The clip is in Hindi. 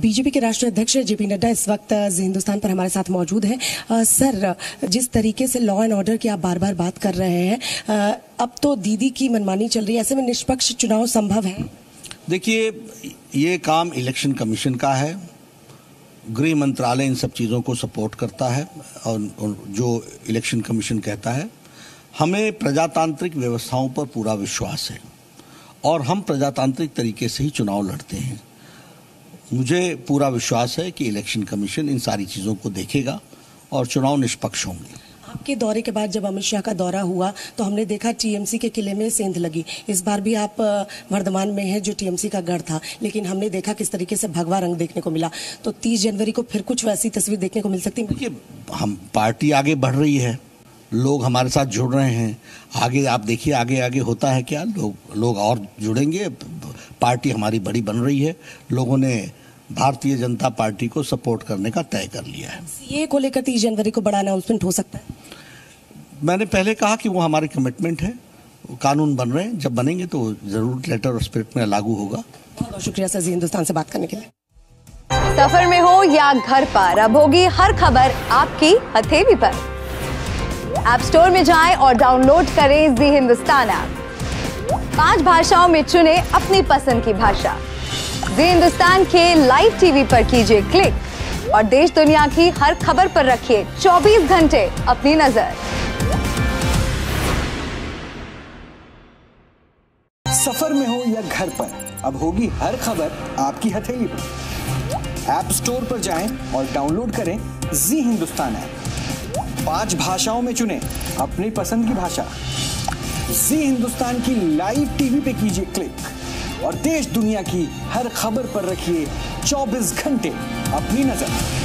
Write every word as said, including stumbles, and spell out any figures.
बीजेपी के राष्ट्रीय अध्यक्ष जे पी नड्डा इस वक्त हिंदुस्तान पर हमारे साथ मौजूद हैं। सर, जिस तरीके से लॉ एंड ऑर्डर की आप बार बार बात कर रहे हैं, आ, अब तो दीदी की मनमानी चल रही है, ऐसे में निष्पक्ष चुनाव संभव है? देखिए, ये काम इलेक्शन कमीशन का है, गृह मंत्रालय इन सब चीज़ों को सपोर्ट करता है और, और जो इलेक्शन कमीशन कहता है। हमें प्रजातांत्रिक व्यवस्थाओं पर पूरा विश्वास है और हम प्रजातांत्रिक तरीके से ही चुनाव लड़ते हैं। मुझे पूरा विश्वास है कि इलेक्शन कमीशन इन सारी चीज़ों को देखेगा और चुनाव निष्पक्ष होंगे। आपके दौरे के बाद जब अमित शाह का दौरा हुआ तो हमने देखा टीएमसी के किले में सेंध लगी। इस बार भी आप वर्धमान में हैं जो टीएमसी का गढ़ था, लेकिन हमने देखा किस तरीके से भगवा रंग देखने को मिला। तो तीस जनवरी को फिर कुछ वैसी तस्वीर देखने को मिल सकती है? देखिए, हम पार्टी आगे बढ़ रही है, लोग हमारे साथ जुड़ रहे हैं। आगे आप देखिए, आगे आगे होता है क्या, लोग लोग और जुड़ेंगे। पार्टी हमारी बड़ी बन रही है, लोगों ने भारतीय जनता पार्टी को सपोर्ट करने का तय कर लिया है। सीए को लेकर तीस जनवरी को बड़ा अनाउंसमेंट हो सकता है? मैंने पहले कहा कि वो हमारे कमिटमेंट है, कानून बन रहे हैं, जब बनेंगे तो जरूर लेटर और स्पिरिट में लागू होगा। बहुत बहुत शुक्रिया सर जी, हिंदुस्तान से बात करने के लिए। सफर में हो या घर पर, अब होगी हर खबर आपकी हथेली पर। ऐप स्टोर में जाएं और डाउनलोड करें जी हिंदुस्तान ऐप। पांच भाषाओं में चुने अपनी पसंद की भाषा। जी हिंदुस्तान के लाइव टीवी पर कीजिए क्लिक और देश दुनिया की हर खबर पर रखिए चौबीस घंटे अपनी नजर। सफर में हो या घर पर, अब होगी हर खबर आपकी हथेली पर। ऐप स्टोर पर जाएं और डाउनलोड करें जी हिंदुस्तान ऐप। पांच भाषाओं में चुनें अपनी पसंद की भाषा। जी हिंदुस्तान की लाइव टीवी पे कीजिए क्लिक और देश दुनिया की हर खबर पर रखिए चौबीस घंटे अपनी नजर।